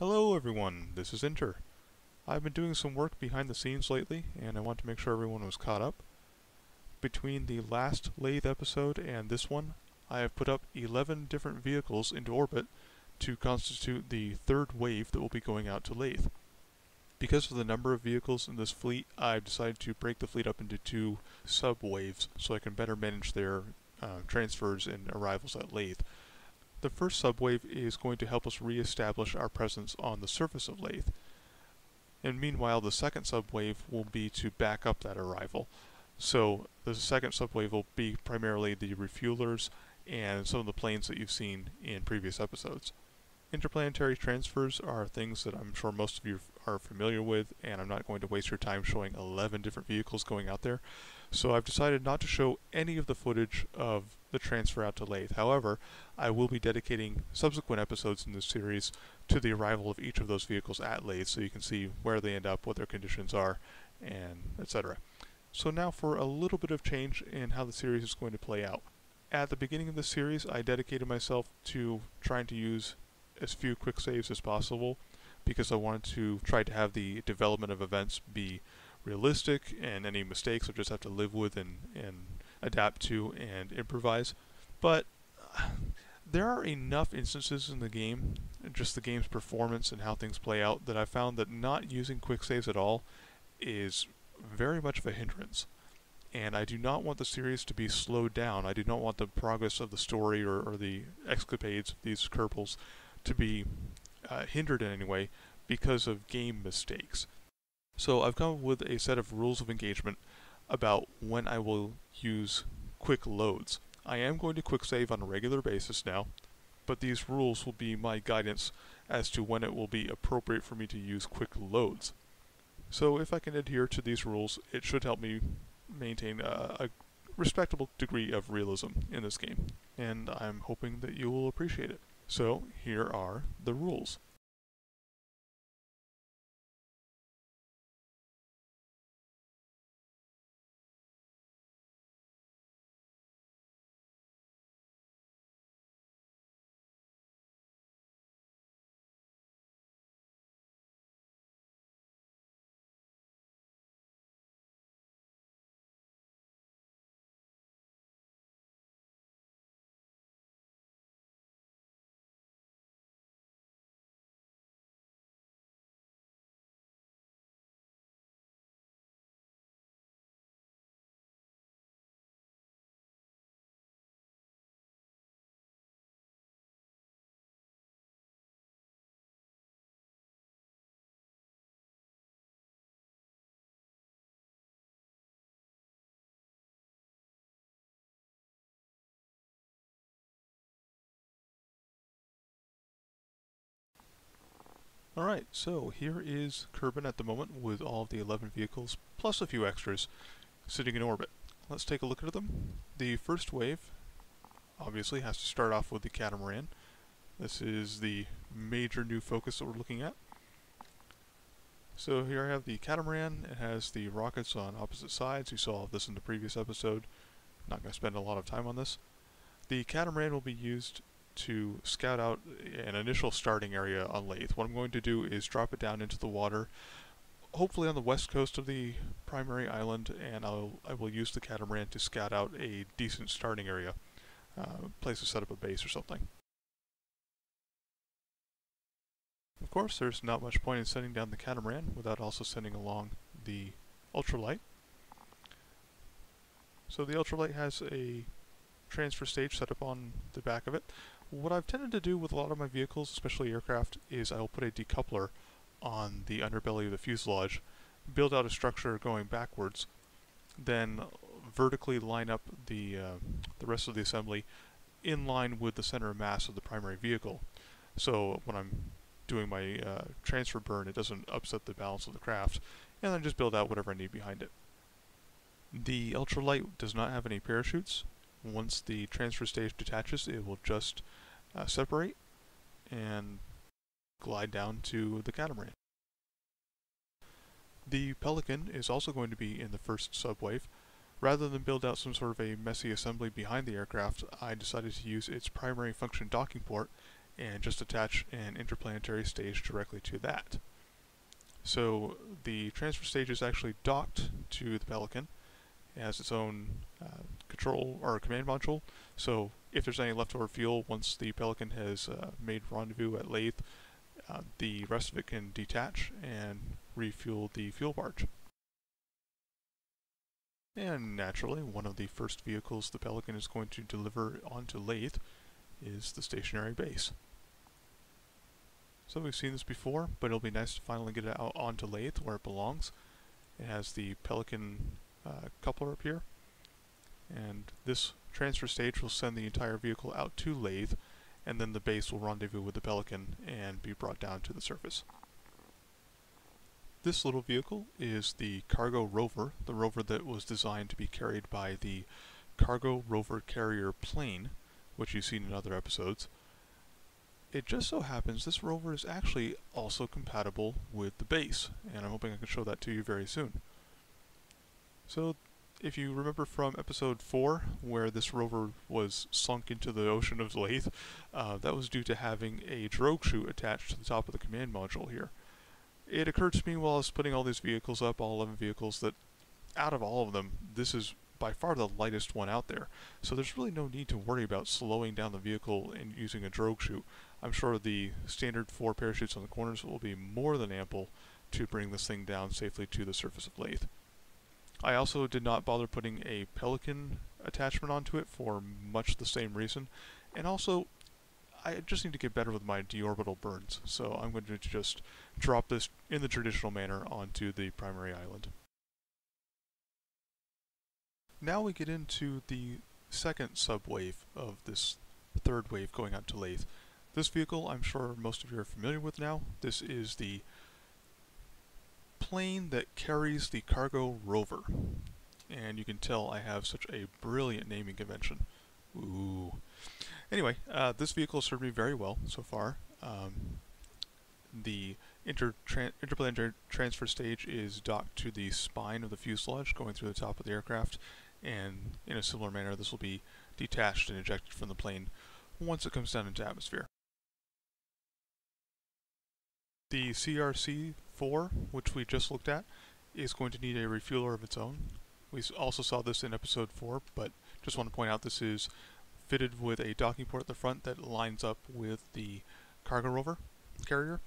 Hello everyone, this is Inter. I've been doing some work behind the scenes lately, and I want to make sure everyone was caught up. Between the last Laythe episode and this one, I have put up 11 different vehicles into orbit to constitute the third wave that will be going out to Laythe. Because of the number of vehicles in this fleet, I've decided to break the fleet up into two sub-waves so I can better manage their transfers and arrivals at Laythe. The first subwave is going to help us re-establish our presence on the surface of Laythe. And meanwhile, the second subwave will be to back up that arrival. So the second subwave will be primarily the refuelers and some of the planes that you've seen in previous episodes. Interplanetary transfers are things that I'm sure most of you are familiar with, and I'm not going to waste your time showing 11 different vehicles going out there. So I've decided not to show any of the footage of the transfer out to Laythe. However, I will be dedicating subsequent episodes in this series to the arrival of each of those vehicles at Laythe, so you can see where they end up, what their conditions are, and etc. So now for a little bit of change in how the series is going to play out. At the beginning of the series, I dedicated myself to trying to use as few quick saves as possible, because I wanted to try to have the development of events be realistic, and any mistakes I just have to live with and adapt to and improvise. But there are enough instances in the game, just the game's performance and how things play out, that I found that not using quick saves at all is very much of a hindrance. And I do not want the series to be slowed down. I do not want the progress of the story or the escapades of these Kerbals to be hindered in any way because of game mistakes. So I've come up with a set of rules of engagement about when I will use quick loads. I am going to quick save on a regular basis now, but these rules will be my guidance as to when it will be appropriate for me to use quick loads. So if I can adhere to these rules, it should help me maintain a respectable degree of realism in this game, and I'm hoping that you will appreciate it. So here are the rules. Alright, so here is Kerbin at the moment with all of the 11 vehicles, plus a few extras, sitting in orbit. Let's take a look at them. The first wave obviously has to start off with the catamaran. This is the major new focus that we're looking at. So here I have the catamaran. It has the rockets on opposite sides. You saw this in the previous episode. Not going to spend a lot of time on this. The catamaran will be used to scout out an initial starting area on Laythe. What I'm going to do is drop it down into the water, hopefully on the west coast of the primary island, and I will use the catamaran to scout out a decent starting area, place to set up a base or something. Of course, there's not much point in sending down the catamaran without also sending along the ultralight. So the ultralight has a transfer stage set up on the back of it. What I've tended to do with a lot of my vehicles, especially aircraft, is I'll put a decoupler on the underbelly of the fuselage, build out a structure going backwards, then vertically line up the rest of the assembly in line with the center of mass of the primary vehicle. So when I'm doing my transfer burn, it doesn't upset the balance of the craft, and then just build out whatever I need behind it. The ultralight does not have any parachutes. Once the transfer stage detaches, it will just separate and glide down to the catamaran. The Pelican is also going to be in the first subwave. Rather than build out some sort of a messy assembly behind the aircraft, I decided to use its primary function docking port and just attach an interplanetary stage directly to that. So the transfer stage is actually docked to the Pelican. It has its own control or command module, so if there's any leftover fuel once the Pelican has made rendezvous at Laythe, the rest of it can detach and refuel the fuel barge. And naturally, one of the first vehicles the Pelican is going to deliver onto Laythe is the stationary base. So we've seen this before, but it'll be nice to finally get it out onto Laythe where it belongs. It has the Pelican coupler up here, and this transfer stage will send the entire vehicle out to Laythe, and then the base will rendezvous with the Pelican and be brought down to the surface. This little vehicle is the cargo rover, the rover that was designed to be carried by the cargo rover carrier plane, which you've seen in other episodes. It just so happens this rover is actually also compatible with the base, and I'm hoping I can show that to you very soon. So if you remember from episode 4, where this rover was sunk into the ocean of Laythe, that was due to having a drogue chute attached to the top of the command module here. It occurred to me while I was putting all these vehicles up, all 11 vehicles, that out of all of them, this is by far the lightest one out there. So there's really no need to worry about slowing down the vehicle and using a drogue chute. I'm sure the standard 4 parachutes on the corners will be more than ample to bring this thing down safely to the surface of Laythe. I also did not bother putting a Pelican attachment onto it for much the same reason, and also I just need to get better with my deorbital burns, so I'm going to just drop this in the traditional manner onto the primary island. Now we get into the second subwave of this third wave going out to Laythe. This vehicle, I'm sure most of you are familiar with now. This is the plane that carries the cargo rover, and you can tell I have such a brilliant naming convention. Ooh. Anyway, this vehicle served me very well so far. The interplanetary transfer stage is docked to the spine of the fuselage going through the top of the aircraft, and in a similar manner this will be detached and ejected from the plane once it comes down into atmosphere. The CRC-4, which we just looked at, is going to need a refueler of its own. We also saw this in episode 4, but just want to point out this is fitted with a docking port at the front that lines up with the cargo rover carrier,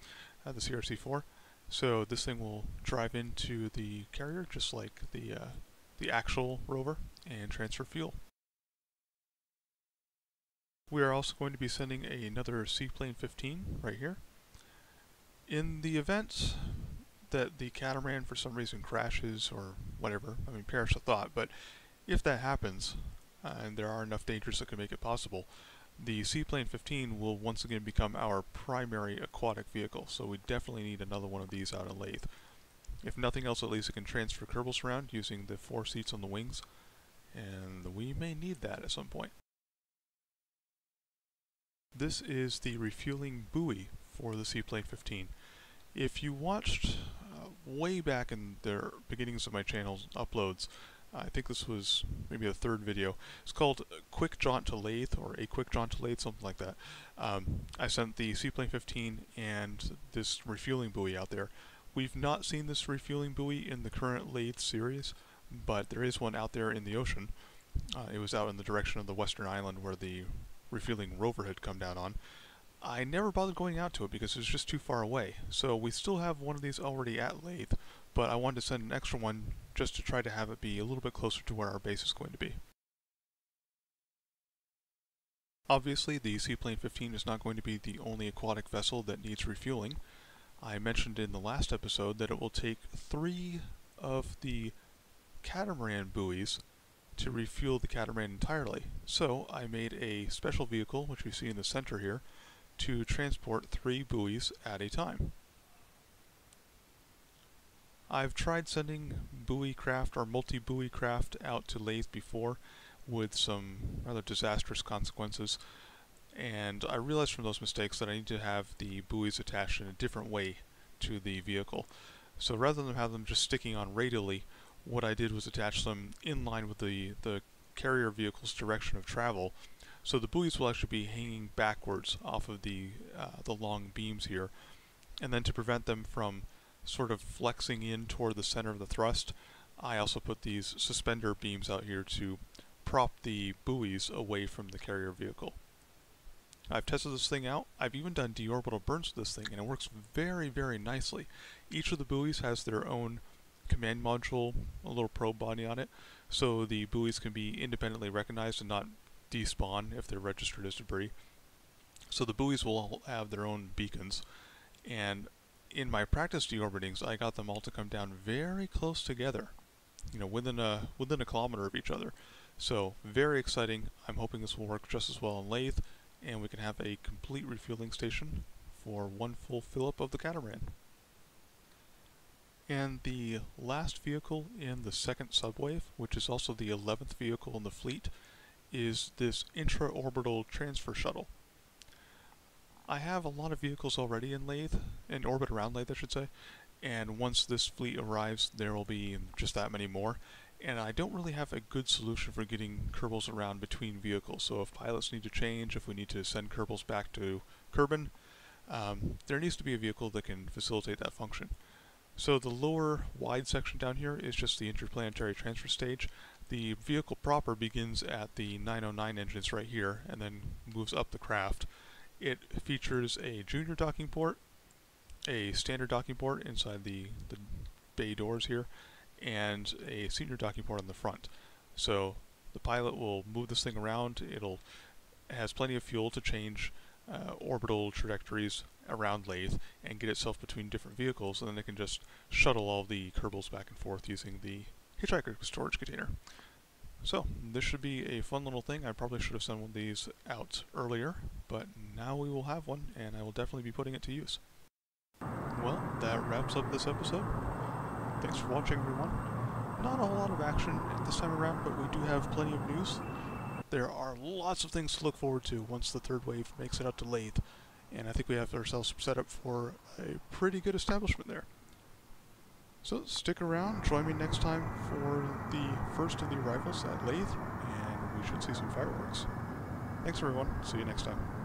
the CRC-4. So this thing will drive into the carrier just like the actual rover and transfer fuel. We are also going to be sending another Seaplane 15 right here. In the event that the catamaran for some reason crashes or whatever, I mean, perish the thought, but if that happens, and there are enough dangers that can make it possible, the Seaplane 15 will once again become our primary aquatic vehicle, so we definitely need another one of these out of Laythe. If nothing else, at least it can transfer Kerbals around using the 4 seats on the wings, and we may need that at some point. This is the refueling buoy for the Seaplane 15. If you watched way back in the beginnings of my channel's uploads, I think this was maybe the 3rd video, it's called Quick Jaunt to Laythe, or A Quick Jaunt to Laythe, something like that. I sent the Seaplane 15 and this refueling buoy out there. We've not seen this refueling buoy in the current Laythe series, but there is one out there in the ocean. It was out in the direction of the western island where the refueling rover had come down on. I never bothered going out to it because it was just too far away, so we still have one of these already at Laythe, but I wanted to send an extra one just to try to have it be a little bit closer to where our base is going to be. Obviously, the Seaplane 15 is not going to be the only aquatic vessel that needs refueling. I mentioned in the last episode that it will take 3 of the catamaran buoys to refuel the catamaran entirely, so I made a special vehicle, which you see in the center here, to transport 3 buoys at a time. I've tried sending buoy craft or multi-buoy craft out to Laythe before with some rather disastrous consequences, and I realized from those mistakes that I need to have the buoys attached in a different way to the vehicle. So rather than have them just sticking on radially, what I did was attach them in line with the carrier vehicle's direction of travel, So the buoys will actually be hanging backwards off of the long beams here, and then to prevent them from sort of flexing in toward the center of the thrust, I also put these suspender beams out here to prop the buoys away from the carrier vehicle. I've tested this thing out. I've even done deorbital burns with this thing, and it works very, very nicely. Each of the buoys has their own command module, a little probe body on it, so the buoys can be independently recognized and not despawn if they're registered as debris. So the buoys will all have their own beacons, and in my practice deorbitings, I got them all to come down very close together, you know, within a kilometer of each other. So very exciting. I'm hoping this will work just as well in Laythe, and we can have a complete refueling station for one full fill-up of the catamaran. And the last vehicle in the second subwave, which is also the 11th vehicle in the fleet, is this intraorbital transfer shuttle. I have a lot of vehicles already in Laythe, in orbit around Laythe I should say, and once this fleet arrives there will be just that many more, and I don't really have a good solution for getting Kerbals around between vehicles. So if pilots need to change, if we need to send Kerbals back to Kerbin, there needs to be a vehicle that can facilitate that function. So the lower wide section down here is just the interplanetary transfer stage. The vehicle proper begins at the 909 engines right here and then moves up the craft. It features a junior docking port, a standard docking port inside the bay doors here, and a senior docking port on the front. So the pilot will move this thing around. It has plenty of fuel to change orbital trajectories around Laythe and get itself between different vehicles, and then it can just shuttle all the Kerbals back and forth using the Hitchhiker Storage Container. So this should be a fun little thing. I probably should have sent one of these out earlier, but now we will have one, and I will definitely be putting it to use. Well, that wraps up this episode. Thanks for watching, everyone. Not a whole lot of action this time around, but we do have plenty of news. There are lots of things to look forward to once the third wave makes it out to Laythe, and I think we have ourselves set up for a pretty good establishment there. So stick around, join me next time for the first of the arrivals at Laythe, and we should see some fireworks. Thanks everyone, see you next time.